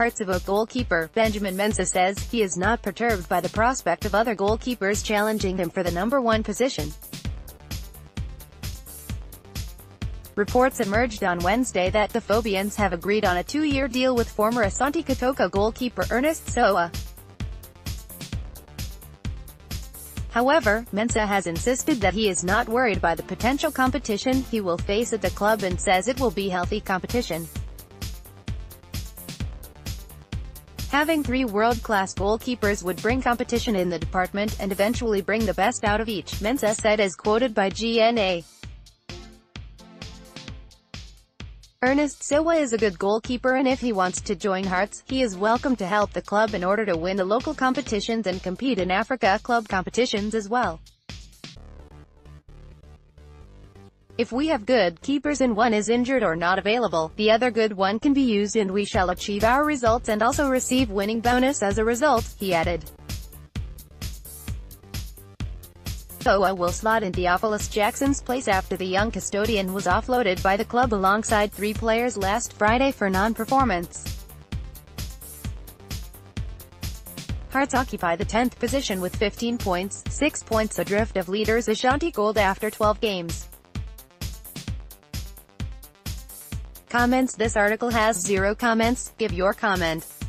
Hearts of Oak goalkeeper, Benjamin Mensah says, he is not perturbed by the prospect of other goalkeepers challenging him for the #1 position. Reports emerged on Wednesday that the Phobians have agreed on a 2-year deal with former Asante Kotoko goalkeeper Ernest Sowah. However, Mensah has insisted that he is not worried by the potential competition he will face at the club and says it will be healthy competition. Having 3 world-class goalkeepers would bring competition in the department and eventually bring the best out of each, Mensah said as quoted by GNA. Ernest Sowah is a good goalkeeper, and if he wants to join Hearts, he is welcome to help the club in order to win the local competitions and compete in Africa club competitions as well. If we have good keepers and one is injured or not available, the other good one can be used and we shall achieve our results and also receive winning bonus as a result, he added. Sowah will slot in Theophilus Jackson's place after the young custodian was offloaded by the club alongside 3 players last Friday for non-performance. Hearts occupy the 10th position with 15 points, 6 points adrift of leaders Ashanti Gold after 12 games. Comments: this article has 0 comments. Give your comment.